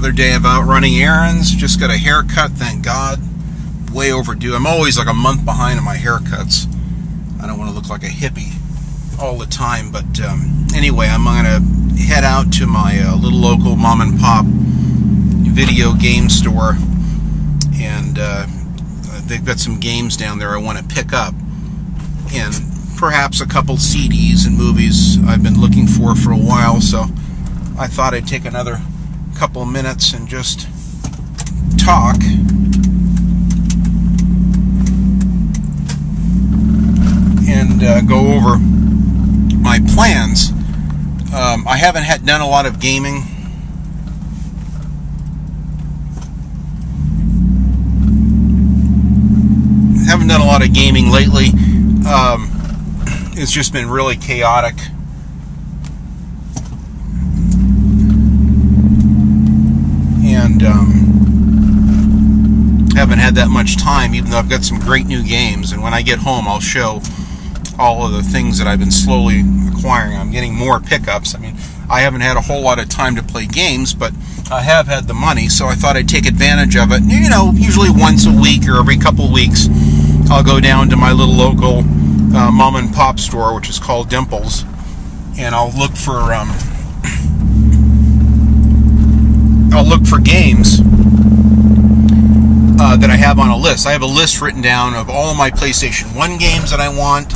another day of out running errands. Just got a haircut, thank God. Way overdue. I'm always like a month behind on my haircuts. I don't want to look like a hippie all the time, but anyway, I'm going to head out to my little local mom and pop video game store, and they've got some games down there I want to pick up, and perhaps a couple CDs and movies I've been looking for a while, so I thought I'd take another couple minutes and just talk. And go over my plans. I haven't done a lot of gaming. Haven't done a lot of gaming lately. It's just been really chaotic. And haven't had that much time, even though I've got some great new games. And when I get home, I'll show all of the things that I've been slowly acquiring. I'm getting more pickups. I mean, I haven't had a whole lot of time to play games, but I have had the money, so I thought I'd take advantage of it. You know, usually once a week or every couple of weeks, I'll go down to my little local mom and pop store, which is called Dimples, and I'll look for games that I have on a list. I have a list written down of all my PlayStation 1 games that I want,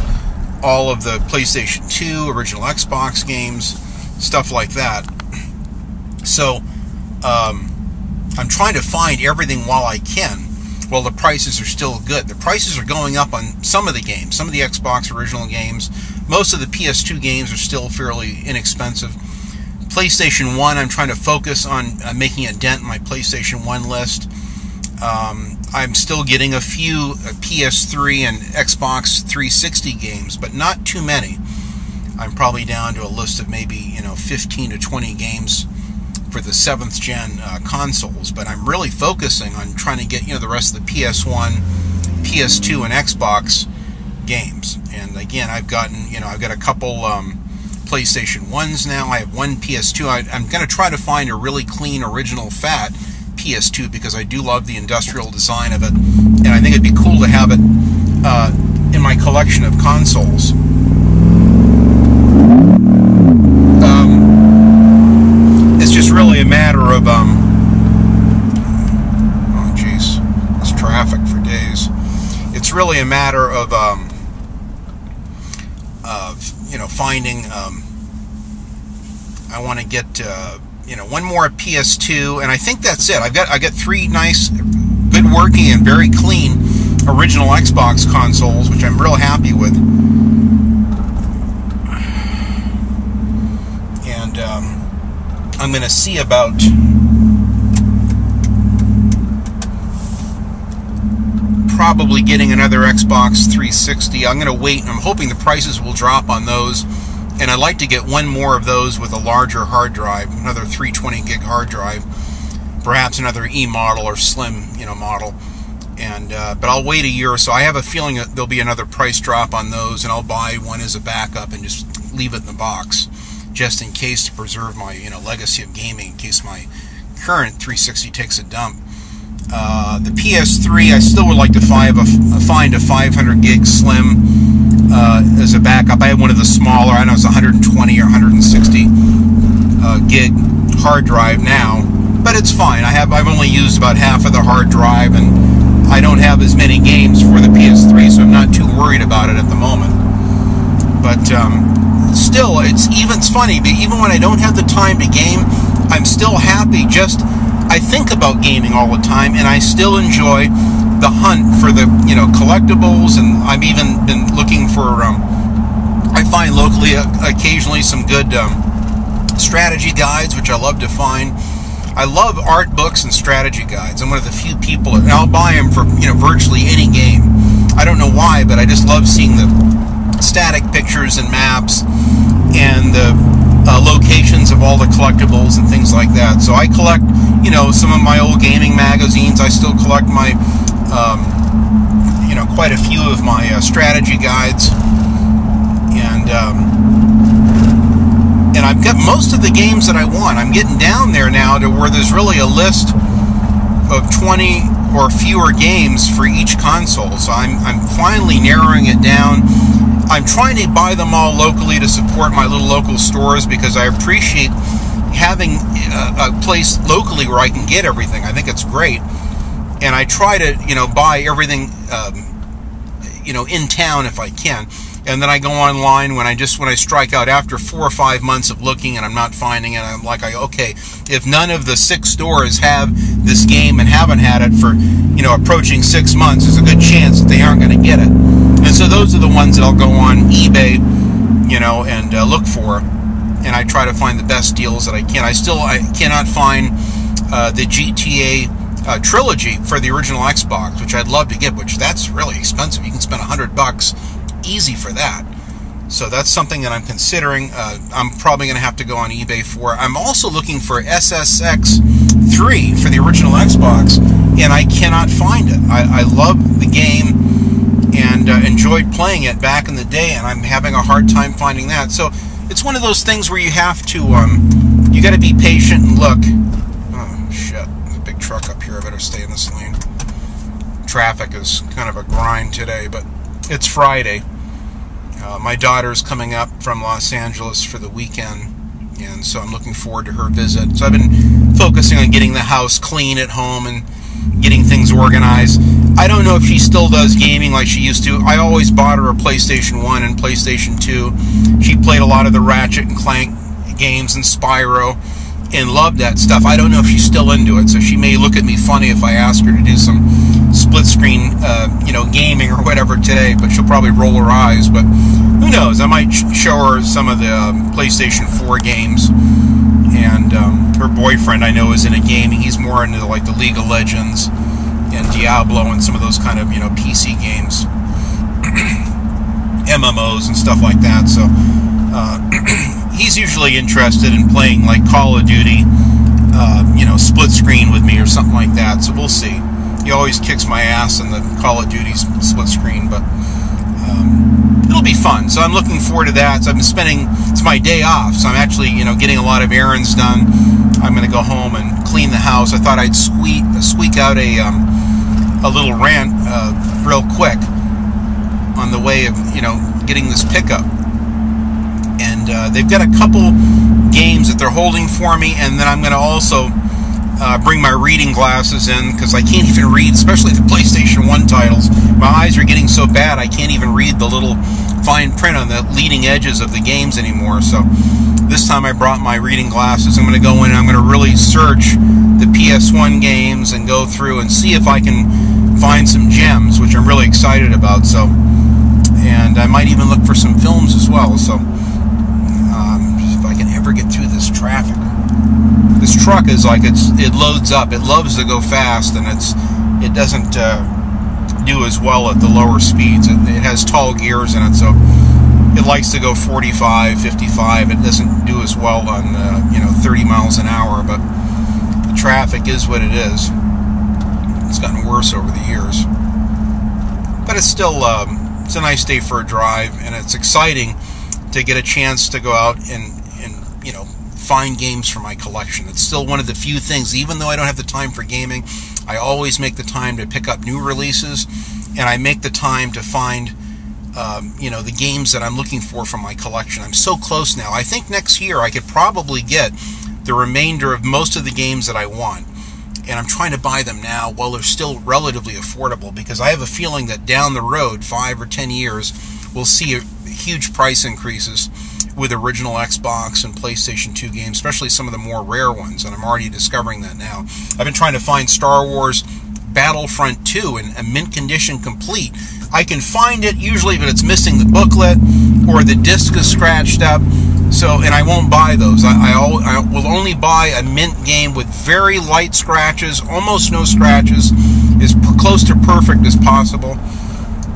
all of the PlayStation 2, original Xbox games, stuff like that. So, I'm trying to find everything while I can, while the prices are still good. The prices are going up on some of the games, some of the Xbox original games. Most of the PS2 games are still fairly inexpensive. PlayStation 1, I'm trying to focus on making a dent in my PlayStation 1 list. I'm still getting a few PS3 and Xbox 360 games, but not too many. I'm probably down to a list of maybe, 15 to 20 games for the 7th gen consoles, but I'm really focusing on trying to get, the rest of the PS1, PS2, and Xbox games. And again, I've gotten, I've got a couple PlayStation 1s now. I have one PS2. I'm going to try to find a really clean, original, fat PS2, because I do love the industrial design of it, and I think it'd be cool to have it in my collection of consoles. It's just really a matter of oh jeez, it's traffic for days. It's really a matter of finding. I want to get. One more PS2, and I think that's it. I got three nice, good working and very clean original Xbox consoles, which I'm real happy with. And I'm going to see about probably getting another Xbox 360. I'm going to wait, and I'm hoping the prices will drop on those. And I'd like to get one more of those with a larger hard drive, another 320 gig hard drive, perhaps another E model or slim, model. And but I'll wait a year or so. I have a feeling that there'll be another price drop on those, and I'll buy one as a backup and just leave it in the box, just in case, to preserve my legacy of gaming, in case my current 360 takes a dump. The PS3, I still would like to find a 500 gig slim. As a backup. I had one of the smaller, I know it's 120 or 160 gig hard drive now, but it's fine. I've only used about half of the hard drive, and I don't have as many games for the PS3, so I'm not too worried about it at the moment. But still, it's funny, but even when I don't have the time to game, I'm still happy. Just I think about gaming all the time, and I still enjoy the hunt for the collectibles, and I've even been looking for I find locally occasionally some good strategy guides, which I love to find. I love art books and strategy guides. I'm one of the few people, and I'll buy them for virtually any game. I don't know why, but I just love seeing the static pictures and maps and the locations of all the collectibles and things like that. So I collect some of my old gaming magazines. I still collect my quite a few of my strategy guides, and and I've got most of the games that I want. I'm getting down there now to where there's really a list of 20 or fewer games for each console, so I'm finally narrowing it down. I'm trying to buy them all locally to support my little local stores, because I appreciate having a place locally where I can get everything. I think it's great, and I try to, you know, buy everything, you know, in town if I can, and then I go online when I strike out after 4 or 5 months of looking and I'm not finding it. I'm like, okay, if none of the 6 stores have this game and haven't had it for, you know, approaching 6 months, there's a good chance that they aren't going to get it. And so those are the ones that I'll go on eBay, you know, and look for, and I try to find the best deals that I can. I cannot find the GTA trilogy for the original Xbox, which I'd love to get, which that's really expensive. You can spend $100 easy for that. So that's something that I'm considering. I'm probably going to have to go on eBay for. I'm also looking for SSX3 for the original Xbox, and I cannot find it. I love the game and enjoyed playing it back in the day, and I'm having a hard time finding that. So it's one of those things where you have to, you got to be patient and look. Oh, shit. Big truck up here. I better stay in this lane. Traffic is kind of a grind today, but it's Friday. My daughter's coming up from Los Angeles for the weekend, and so I'm looking forward to her visit. So I've been focusing on getting the house clean at home and getting things organized. I don't know if she still does gaming like she used to. I always bought her a PlayStation 1 and PlayStation 2. She played a lot of the Ratchet and Clank games and Spyro, and loved that stuff. I don't know if she's still into it, so she may look at me funny if I ask her to do some split-screen, you know, gaming or whatever today, but she'll probably roll her eyes, but who knows? I might show her some of the PlayStation 4 games, and her boyfriend, I know, is into gaming. He's more into, like, the League of Legends and Diablo and some of those kind of, you know, PC games, MMOs and stuff like that, so... he's usually interested in playing like Call of Duty, you know, split screen with me or something like that. So we'll see. He always kicks my ass in the Call of Duty split screen, but it'll be fun. So I'm looking forward to that. So I've been it's my day off, so I'm actually, you know, getting a lot of errands done. I'm going to go home and clean the house. I thought I'd squeak out a little rant real quick on the way of, you know, getting this pickup. And they've got a couple games that they're holding for me, and then I'm going to also bring my reading glasses in, because I can't even read, especially the PlayStation 1 titles. My eyes are getting so bad I can't even read the little fine print on the leading edges of the games anymore. So this time I brought my reading glasses. I'm going to go in and I'm going to really search the PS1 games and go through and see if I can find some gems, which I'm really excited about. So, and I might even look for some films as well. So if I can ever get through this traffic. This truck is like, it loads up. It loves to go fast, and it doesn't do as well at the lower speeds. It has tall gears in it, so it likes to go 45, 55. It doesn't do as well on, you know, 30 miles an hour, but the traffic is what it is. It's gotten worse over the years. But it's still, it's a nice day for a drive, and it's exciting to get a chance to go out and you know, find games for my collection. It's still one of the few things, even though I don't have the time for gaming, I always make the time to pick up new releases, and I make the time to find, you know, the games that I'm looking for my collection. I'm so close now. I think next year I could probably get the remainder of most of the games that I want, and I'm trying to buy them now while they're still relatively affordable, because I have a feeling that down the road, 5 or 10 years, we'll see huge price increases with original Xbox and PlayStation 2 games, especially some of the more rare ones, and I'm already discovering that now. I've been trying to find Star Wars Battlefront 2 in a mint condition complete. I can find it usually, but it's missing the booklet or the disc is scratched up, so, and I won't buy those. I will only buy a mint game with very light scratches, almost no scratches, as close to perfect as possible.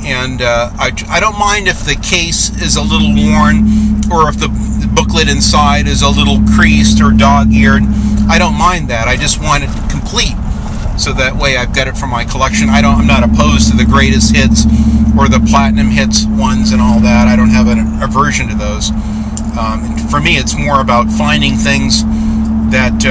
And I don't mind if the case is a little worn or if the booklet inside is a little creased or dog-eared. I don't mind that. I just want it complete, so that way I've got it for my collection. I'm not opposed to the greatest hits or the platinum hits ones and all that. I don't have an aversion to those. For me, it's more about finding things that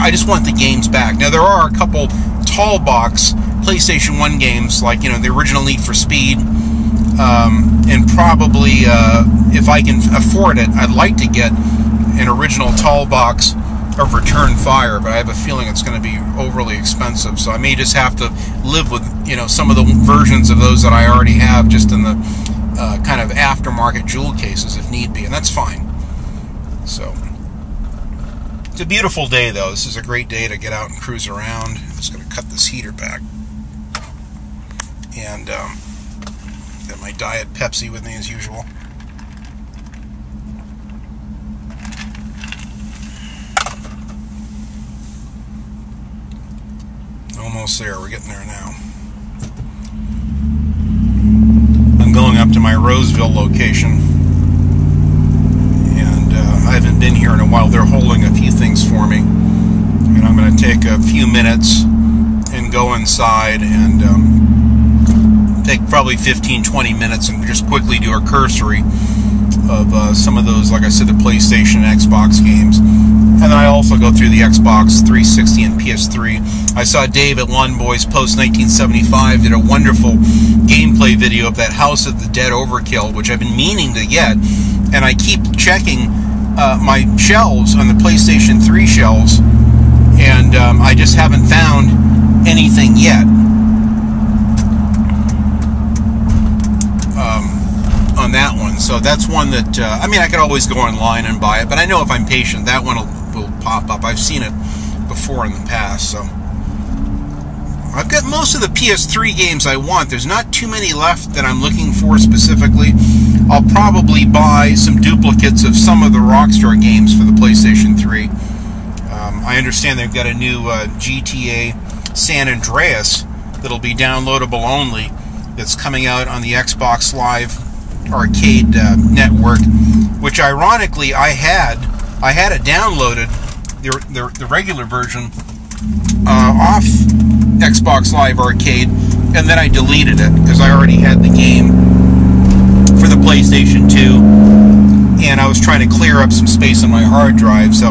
I just want the games back. Now, there are a couple tall box PlayStation 1 games, like, you know, the original Need for Speed, and probably, if I can afford it, I'd like to get an original tall box of Return Fire, but I have a feeling it's going to be overly expensive, so I may just have to live with, you know, some of the versions of those that I already have, just in the kind of aftermarket jewel cases if need be, and that's fine. So it's a beautiful day, though. This is a great day to get out and cruise around. I'm just going to cut this heater back, and got my Diet Pepsi with me as usual. Almost there. We're getting there now. I'm going up to my Roseville location, and I haven't been here in a while. They're holding a few things for me, and I'm going to take a few minutes and go inside and take probably 15-20 minutes and just quickly do a cursory of some of those, like I said, the PlayStation and Xbox games. And then I also go through the Xbox 360 and PS3. I saw Dave at Lawn Boy's Post 1975 did a wonderful gameplay video of that House of the Dead Overkill, which I've been meaning to get. And I keep checking my shelves on the PlayStation 3 shelves, and I just haven't found anything yet on that one. So that's one that, I mean, I could always go online and buy it, but I know if I'm patient, that one will pop up. I've seen it before in the past, so I've got most of the PS3 games I want. There's not too many left that I'm looking for specifically. I'll probably buy some duplicates of some of the Rockstar games for the PlayStation 3. I understand they've got a new GTA San Andreas that'll be downloadable only, that's coming out on the Xbox Live Arcade network, which ironically I had it downloaded, the regular version, off Xbox Live Arcade, and then I deleted it because I already had the game for the PlayStation 2, and I was trying to clear up some space on my hard drive, so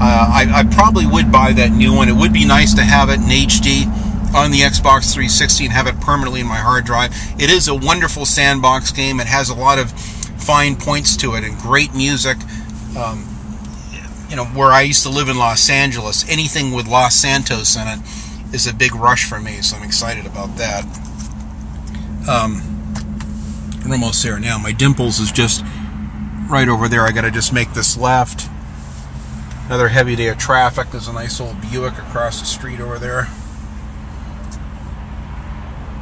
I probably would buy that new one. It would be nice to have it in HD on the Xbox 360 and have it permanently in my hard drive. It is a wonderful sandbox game. It has a lot of fine points to it and great music. You know, where I used to live in Los Angeles, anything with Los Santos in it is a big rush for me, so I'm excited about that. We're almost there now. My Dimples is just right over there. I got to just make this left. Another heavy day of traffic. There's a nice old Buick across the street over there.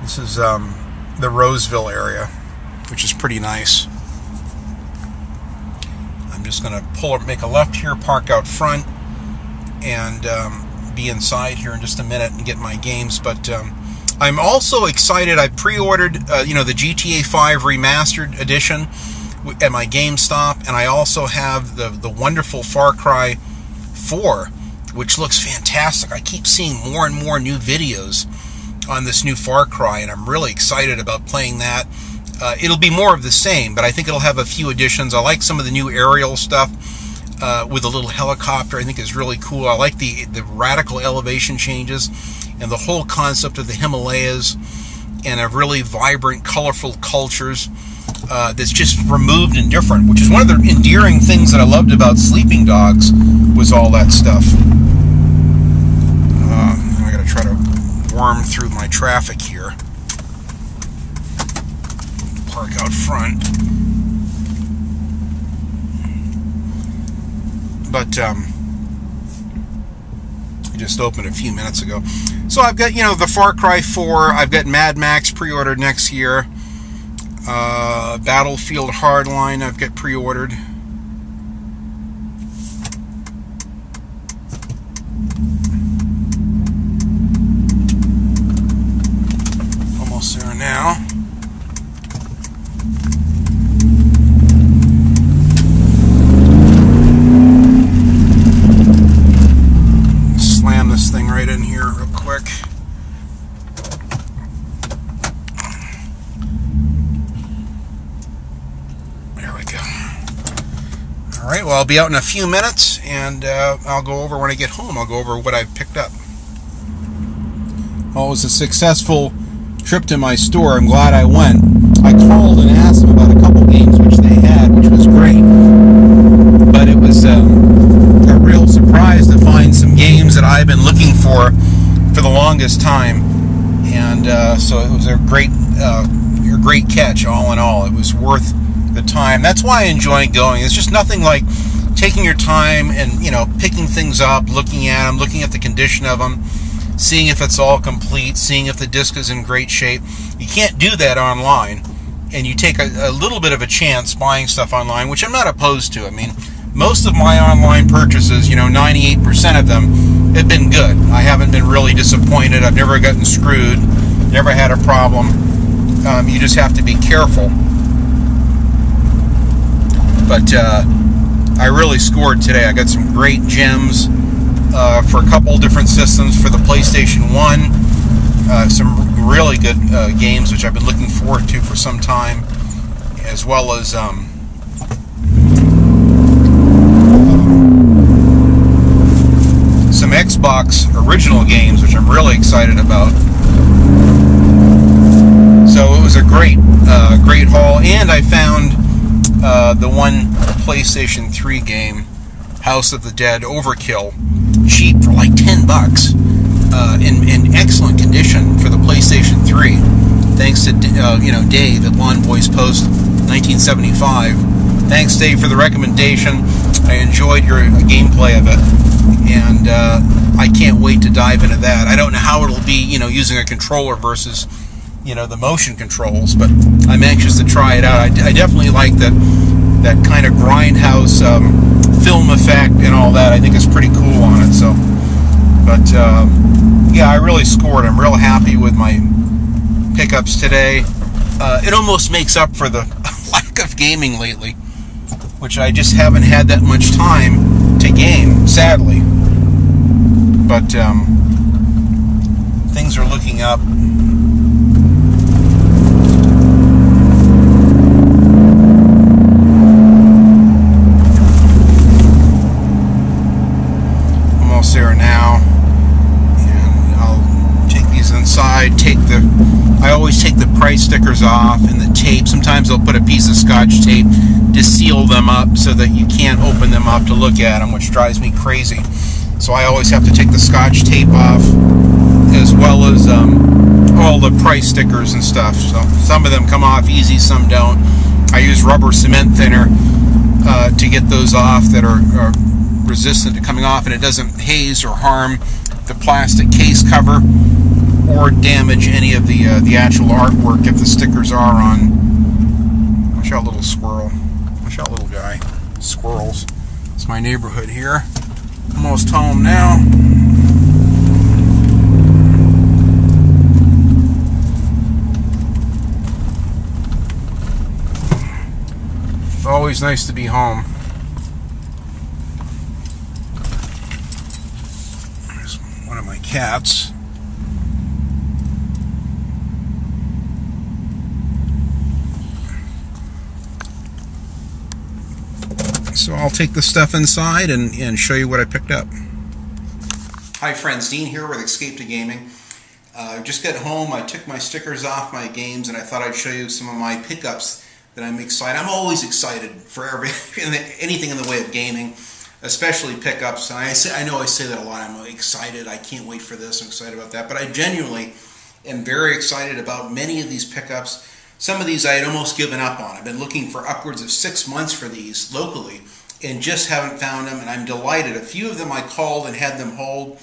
This is the Roseville area, which is pretty nice. Just going to pull up, make a left here, park out front, and be inside here in just a minute and get my games. But I'm also excited. I pre-ordered, you know, the GTA 5 remastered edition at my GameStop, and I also have the wonderful Far Cry 4, which looks fantastic. I keep seeing more and more new videos on this new Far Cry, and I'm really excited about playing that. It'll be more of the same, but I think it'll have a few additions. I like some of the new aerial stuff with a little helicopter. I think is really cool. I like the radical elevation changes and the whole concept of the Himalayas and a really vibrant, colorful cultures that's just removed and different, which is one of the endearing things that I loved about Sleeping Dogs, was all that stuff. I got to try to worm through my traffic here. Park out front, but I just opened a few minutes ago. So I've got, you know, the Far Cry 4. I've got Mad Max pre-ordered next year. Battlefield Hardline I've got pre-ordered. Almost there now. I'll be out in a few minutes, and I'll go over when I get home. I'll go over what I've picked up. Well, it was a successful trip to my store. I'm glad I went. I called and asked them about a couple games which they had, which was great. But it was a real surprise to find some games that I've been looking for the longest time. And so it was a great catch, all in all. It was worth the time. That's why I enjoy going. It's just nothing like taking your time and, you know, picking things up, looking at them, looking at the condition of them, seeing if it's all complete, seeing if the disc is in great shape. You can't do that online, and you take a little bit of a chance buying stuff online, which I'm not opposed to. I mean, most of my online purchases, you know, 98% of them have been good. I haven't been really disappointed. I've never gotten screwed, never had a problem. You just have to be careful. But I really scored today. I got some great gems for a couple different systems for the PlayStation 1. Some really good games, which I've been looking forward to for some time, as well as some Xbox original games, which I'm really excited about. So it was a great haul, and I found the one PlayStation 3 game, House of the Dead Overkill, cheap for like $10, in excellent condition for the PlayStation 3, thanks to Dave at Lawn Boy's Post 1975. Thanks, Dave, for the recommendation. I enjoyed your gameplay of it, and I can't wait to dive into that. I don't know how it'll be, you know, using a controller versus, you know, the motion controls, but I'm anxious to try it out. I definitely like that kind of grindhouse film effect and all that. I think it's pretty cool on it. So, but yeah, I really scored. I'm real happy with my pickups today. It almost makes up for the lack of gaming lately, which I just haven't had that much time to game, sadly. But things are looking up. I always take the price stickers off and the tape. Sometimes they'll put a piece of scotch tape to seal them up so that you can't open them up to look at them, which drives me crazy. So I always have to take the scotch tape off, as well as all the price stickers and stuff. So some of them come off easy, some don't. I use rubber cement thinner to get those off that are resistant to coming off, and it doesn't haze or harm the plastic case cover or damage any of the actual artwork if the stickers are on. Watch out, little squirrel. Watch out, little guy. Squirrels. It's my neighborhood here. Almost home now. It's always nice to be home. There's one of my cats. So I'll take the stuff inside and show you what I picked up. Hi friends, Dean here with Escape to Gaming. Just got home, I took my stickers off my games, and I thought I'd show you some of my pickups that I'm excited. I'm always excited for anything in the way of gaming, especially pickups. And I know I say that a lot. I'm excited, I can't wait for this, I'm excited about that. But I genuinely am very excited about many of these pickups. Some of these I had almost given up on. I've been looking for upwards of 6 months for these locally and just haven't found them, and I'm delighted. A few of them I called and had them hold,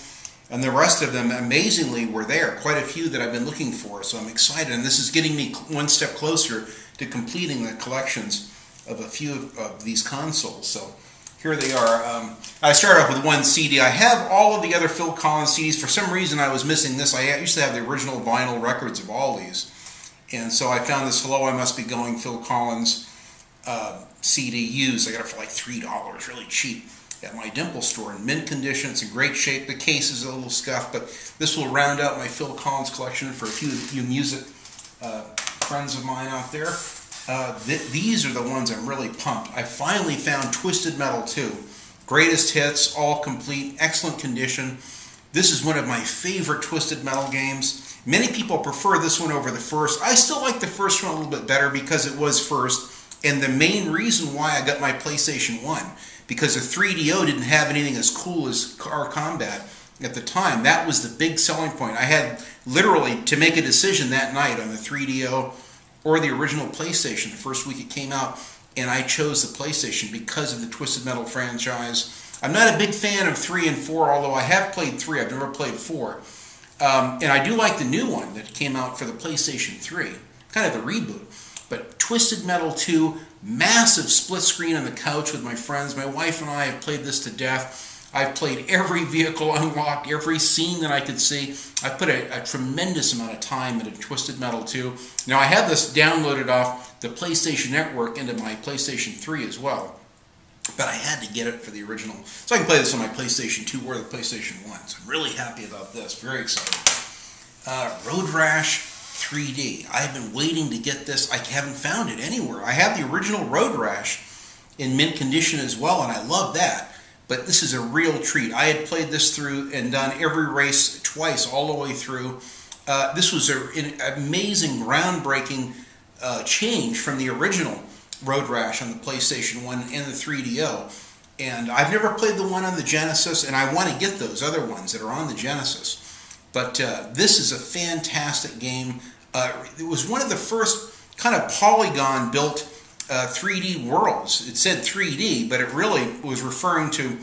and the rest of them, amazingly, were there. Quite a few that I've been looking for, so I'm excited. And this is getting me one step closer to completing the collections of a few of these consoles. So here they are. I started off with one CD. I have all of the other Phil Collins CDs. For some reason, I was missing this. I used to have the original vinyl records of all these. And so I found this Hello, I Must Be Going Phil Collins CD used. I got it for like $3, really cheap, at my Dimples store in mint condition. It's in great shape. The case is a little scuffed, but this will round out my Phil Collins collection for a few music friends of mine out there. These are the ones I'm really pumped. I finally found Twisted Metal 2. Greatest hits, all complete, excellent condition. This is one of my favorite Twisted Metal games. Many people prefer this one over the first. I still like the first one a little bit better because it was first, and the main reason why I got my PlayStation 1, because the 3DO didn't have anything as cool as car combat at the time. That was the big selling point. I had literally to make a decision that night on the 3DO or the original PlayStation, the first week it came out, and I chose the PlayStation because of the Twisted Metal franchise. I'm not a big fan of 3 and 4, although I have played 3. I've never played 4. And I do like the new one that came out for the PlayStation 3. Kind of a reboot. But Twisted Metal 2, massive split screen on the couch with my friends. My wife and I have played this to death. I've played every vehicle unlocked, every scene that I could see. I put a tremendous amount of time into Twisted Metal 2. Now, I have this downloaded off the PlayStation Network into my PlayStation 3 as well, but I had to get it for the original. So I can play this on my PlayStation 2 or the PlayStation 1. So I'm really happy about this. Very excited. Road Rash 3D. I've been waiting to get this. I haven't found it anywhere. I have the original Road Rash in mint condition as well, and I love that. But this is a real treat. I had played this through and done every race twice all the way through. This was an amazing, groundbreaking change from the original Road Rash on the PlayStation 1 and the 3DO. And I've never played the one on the Genesis, and I want to get those other ones that are on the Genesis. But this is a fantastic game. It was one of the first kind of polygon-built 3D worlds. It said 3D, but it really was referring to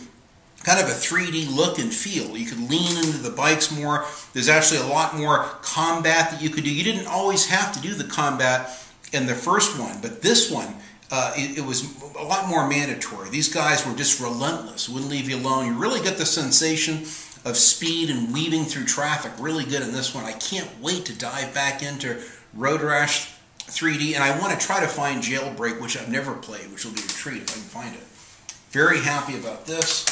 kind of a 3D look and feel. You could lean into the bikes more. There's actually a lot more combat that you could do. You didn't always have to do the combat in the first one, but this one, it was a lot more mandatory. These guys were just relentless, wouldn't leave you alone. You really get the sensation of speed and weaving through traffic really good in this one. I can't wait to dive back into Road Rash 3D, and I want to try to find Jailbreak, which I've never played, which will be a treat if I can find it. Very happy about this.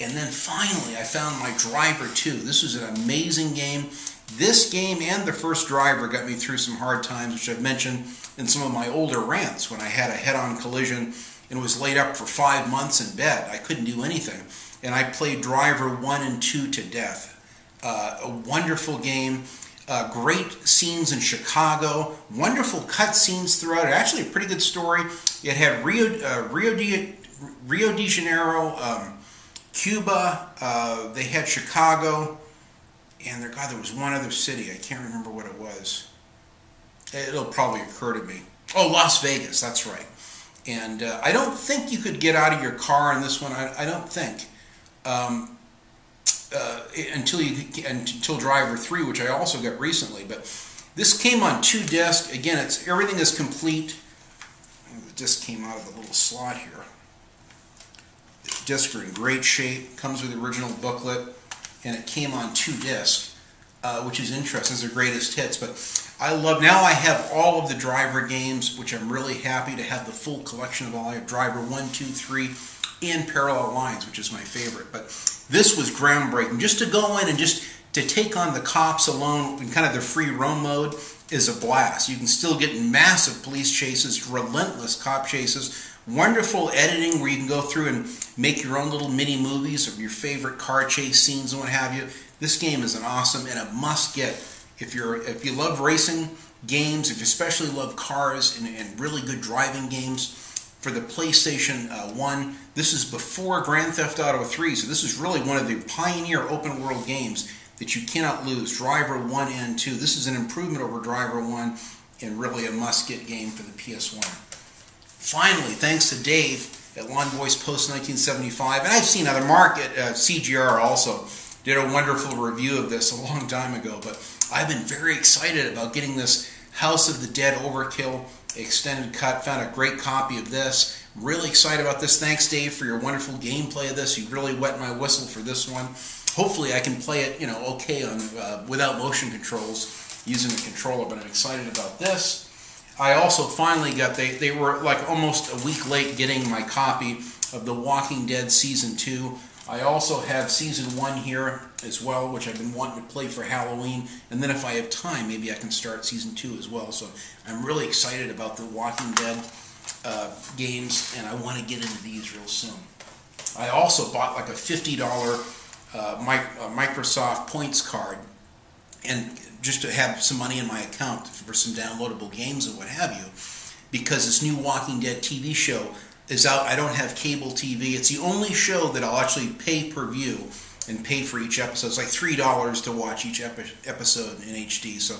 And then finally, I found my Driver 2. This was an amazing game. This game and the first Driver got me through some hard times, which I've mentioned in some of my older rants when I had a head-on collision and was laid up for 5 months in bed. I couldn't do anything. And I played Driver 1 and 2 to death. A wonderful game. Great scenes in Chicago, wonderful cut scenes throughout. Actually, a pretty good story. It had Rio de Janeiro, Cuba. They had Chicago, and there was one other city. I can't remember what it was. It'll probably occur to me. Oh, Las Vegas. That's right. And I don't think you could get out of your car in this one. I don't think. Until Driver 3, which I also got recently. But this came on 2 discs. Again, everything is complete. The disc came out of the little slot here. The discs are in great shape. Comes with the original booklet, and it came on 2 discs, which is interesting. It's their greatest hits. But I love. Now I have all of the Driver games, which I'm really happy to have the full collection of all. I have Driver 1, 2, 3. And Parallel Lines, which is my favorite. But this was groundbreaking. Just to go in and just to take on the cops alone in kind of the free roam mode is a blast. You can still get massive police chases, relentless cop chases, wonderful editing where you can go through and make your own little mini movies of your favorite car chase scenes and what have you. This game is an awesome and a must get if you love racing games, if you especially love cars and really good driving games. For the PlayStation 1, this is before Grand Theft Auto 3, so this is really one of the pioneer open-world games that you cannot lose, Driver 1 and 2. This is an improvement over Driver 1 and really a must-get game for the PS1. Finally, thanks to Dave at Lawn Boy's Post 1975, and I've seen other market, CGR also did a wonderful review of this a long time ago, but I've been very excited about getting this House of the Dead Overkill extended cut. Found a great copy of this. I'm really excited about this. Thanks, Dave, for your wonderful gameplay of this. You really wet my whistle for this one. Hopefully I can play it, okay on without motion controls using the controller, but I'm excited about this. I also finally got, they were like almost a week late getting my copy of The Walking Dead Season 2. I also have Season 1 here as well, which I've been wanting to play for Halloween. And then if I have time, maybe I can start Season 2 as well. So I'm really excited about the Walking Dead games, and I want to get into these real soon. I also bought like a $50 Microsoft points card, and just to have some money in my account for some downloadable games and what have you, because this new Walking Dead TV show is out. I don't have cable TV. It's the only show that I'll actually pay per view and pay for each episode. It's like $3 to watch each episode in HD. So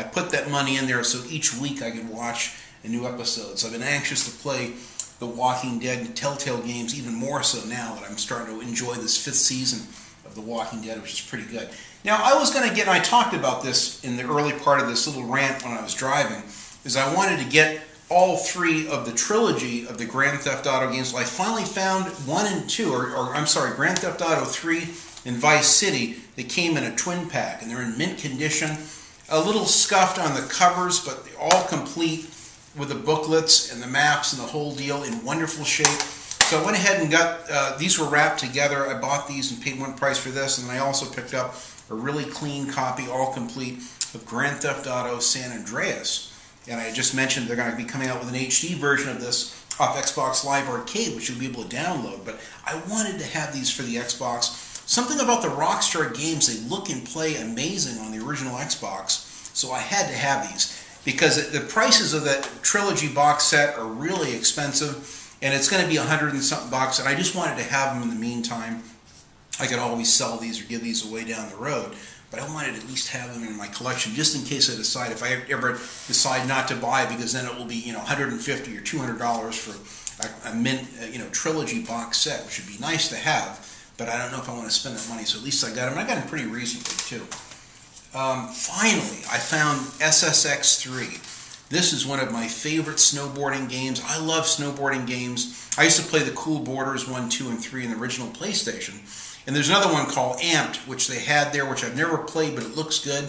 I put that money in there so each week I can watch a new episode. So I've been anxious to play the Walking Dead and Telltale games even more so now that I'm starting to enjoy this 5th season of The Walking Dead, which is pretty good. Now, I was going to get, and I talked about this in the early part of this little rant when I was driving, is I wanted to get all 3 of the trilogy of the Grand Theft Auto games. Well, I finally found 1 and 2, or I'm sorry, Grand Theft Auto 3 and Vice City. They came in a twin pack, and they're in mint condition, a little scuffed on the covers, but they're all complete with the booklets and the maps and the whole deal in wonderful shape. So I went ahead and got, these were wrapped together. I bought these and paid one price for this, and I also picked up a really clean copy, all complete, of Grand Theft Auto San Andreas. And I just mentioned they're going to be coming out with an HD version of this off Xbox Live Arcade, which you'll be able to download. But I wanted to have these for the Xbox. Something about the Rockstar games, they look and play amazing on the original Xbox. So I had to have these, because the prices of that trilogy box set are really expensive, and it's going to be $100 and something bucks, and I just wanted to have them in the meantime. I could always sell these or give these away down the road, but I wanted to at least have them in my collection just in case I decide, if I ever decide not to buy, because then it will be, you know, $150 or $200 for a mint, you know, trilogy box set, which would be nice to have, but I don't know if I want to spend that money, so at least I got them. I got them pretty reasonably, too. Finally, I found SSX3. This is one of my favorite snowboarding games. I love snowboarding games. I used to play the Cool Borders 1, 2, and 3 in the original PlayStation. And there's another one called Amped, which they had there, which I've never played, but it looks good.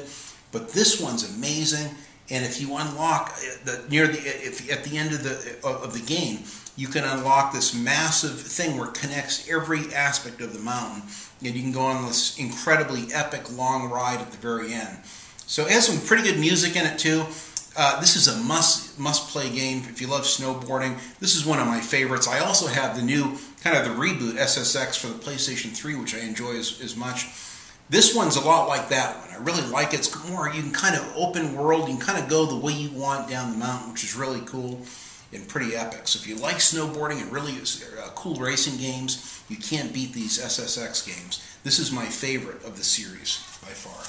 But this one's amazing. And if you unlock, at the end of the game, you can unlock this massive thing where it connects every aspect of the mountain. And you can go on this incredibly epic long ride at the very end. So it has some pretty good music in it too. This is a must-play game if you love snowboarding. This is one of my favorites. I also have the new, kind of the reboot SSX for the PlayStation 3, which I enjoy as much. This one's a lot like that one. I really like it. It's more, you can kind of open world. You can kind of go the way you want down the mountain, which is really cool and pretty epic. So if you like snowboarding and really cool racing games, you can't beat these SSX games. This is my favorite of the series by far.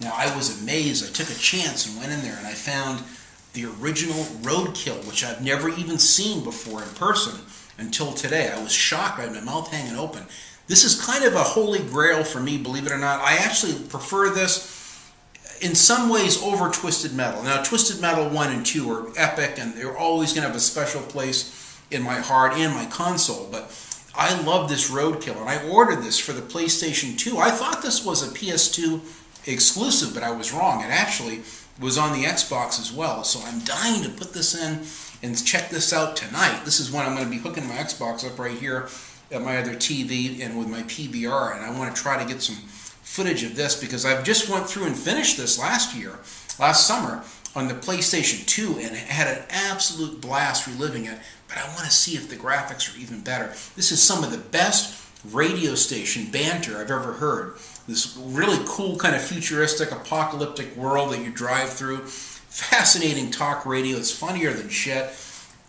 Now, I was amazed. I took a chance and went in there, and I found the original Roadkill, which I've never even seen before in person until today. I was shocked. I had my mouth hanging open. This is kind of a holy grail for me, believe it or not. I actually prefer this in some ways over Twisted Metal. Now, Twisted Metal 1 and 2 are epic, and they're always going to have a special place in my heart and my console, but I love this Roadkill, and I ordered this for the PlayStation 2. I thought this was a PS2 exclusive, but I was wrong. It actually was on the Xbox as well, so I'm dying to put this in and check this out tonight. This is when I'm going to be hooking my Xbox up right here at my other TV and with my PVR, and I want to try to get some footage of this, because I've just went through and finished this last summer on the PlayStation 2, and had an absolute blast reliving it, but I want to see if the graphics are even better. This is some of the best radio station banter I've ever heard. This really cool kind of futuristic apocalyptic world that you drive through. Fascinating talk radio. It's funnier than shit,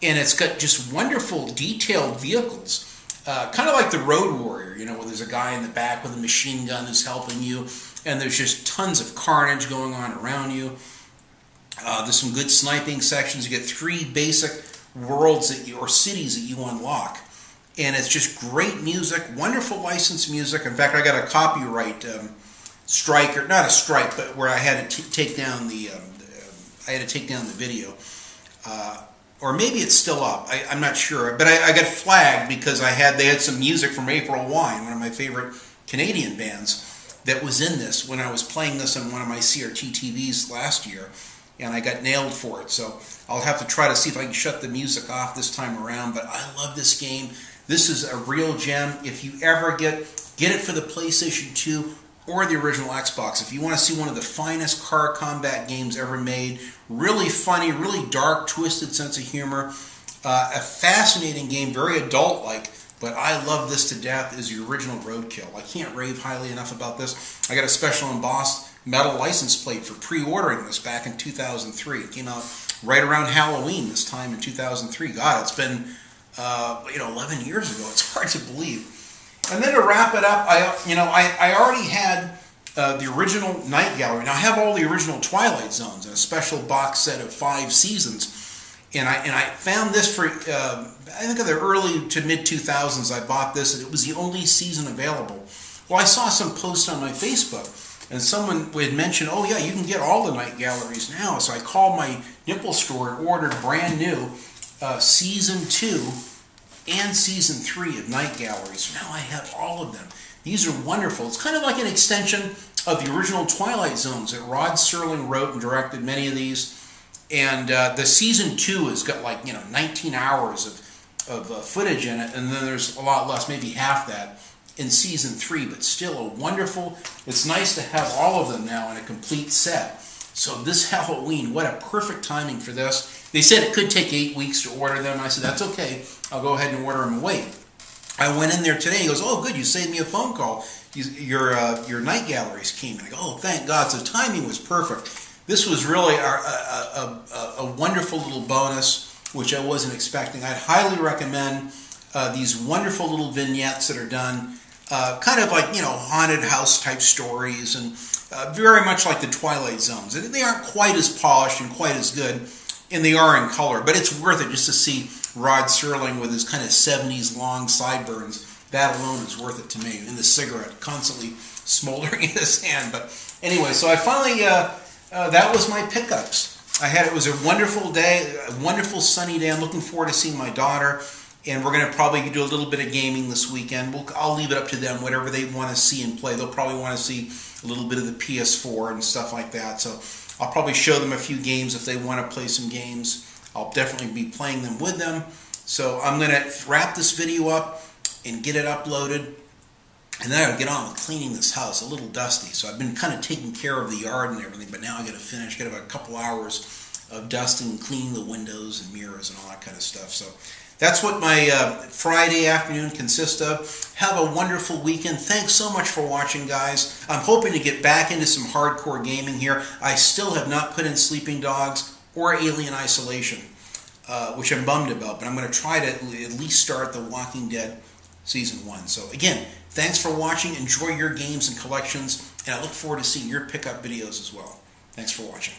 and it's got just wonderful detailed vehicles. Kind of like the Road Warrior, you know, where there's a guy in the back with a machine gun who's helping you, and there's just tons of carnage going on around you. There's some good sniping sections. You get 3 basic worlds that you, or cities that you unlock, and it's just great music, wonderful licensed music. In fact, I got a copyright strike, or not a strike, but where I had to take down the, video. Or maybe it's still up. I'm not sure. But I got flagged because they had some music from April Wine, one of my favorite Canadian bands, that was in this when I was playing this on one of my CRT TVs last year, and I got nailed for it. So I'll have to try to see if I can shut the music off this time around. But I love this game. This is a real gem. If you ever get it for the PlayStation 2 or the original Xbox. If you want to see one of the finest car combat games ever made, really funny, really dark, twisted sense of humor, a fascinating game, very adult-like, but I love this to death, is the original Roadkill. I can't rave highly enough about this. I got a special embossed metal license plate for pre-ordering this back in 2003. It came out right around Halloween this time in 2003. God, it's been 11 years ago. It's hard to believe. And then to wrap it up, I already had the original Night Gallery. Now I have all the original Twilight Zones in a special box set of 5 seasons. And I found this for, I think in the early to mid-2000s I bought this, and it was the only season available. Well, I saw some posts on my Facebook, and someone would mention, oh yeah, you can get all the Night Galleries now. So I called my Dimples store and ordered brand new Season 2 and Season 3 of Night Galleries. Now I have all of them. These are wonderful. It's kind of like an extension of the original Twilight Zones that Rod Serling wrote and directed many of these. And the Season 2 has got 19 hours of footage in it, and then there's a lot less, maybe half that, in Season 3, but still a wonderful, it's nice to have all of them now in a complete set. So this Halloween, what a perfect timing for this. They said it could take 8 weeks to order them. I said, that's okay, I'll go ahead and order them away. I went in there today, he goes, oh good, you saved me a phone call. Your Night Galleries came, and I go, oh thank God, so timing was perfect. This was really a wonderful little bonus, which I wasn't expecting. I'd highly recommend these wonderful little vignettes that are done, kind of like, haunted house type stories, and very much like the Twilight Zones. They aren't quite as polished and quite as good, and they are in color, but it's worth it just to see Rod Serling with his kind of 70s long sideburns. That alone is worth it to me, and the cigarette constantly smoldering in his hand. But anyway, so I finally... that was my pickups. It was a wonderful day, a wonderful sunny day. I'm looking forward to seeing my daughter, and we're going to probably do a little bit of gaming this weekend. I'll leave it up to them, whatever they want to see and play. They'll probably want to see a little bit of the PS4 and stuff like that, so I'll probably show them a few games if they want to play some games. I'll definitely be playing them with them. So I'm going to wrap this video up and get it uploaded. And then I would get on with cleaning this house, a little dusty. So I've been kind of taking care of the yard and everything, but now I've got to finish. Got about a couple hours of dusting and cleaning the windows and mirrors and all that kind of stuff. So that's what my Friday afternoon consists of. Have a wonderful weekend. Thanks so much for watching, guys. I'm hoping to get back into some hardcore gaming here. I still have not put in Sleeping Dogs or Alien Isolation, which I'm bummed about, but I'm going to try to at least start The Walking Dead Season 1. So again, thanks for watching. Enjoy your games and collections, and I look forward to seeing your pickup videos as well. Thanks for watching.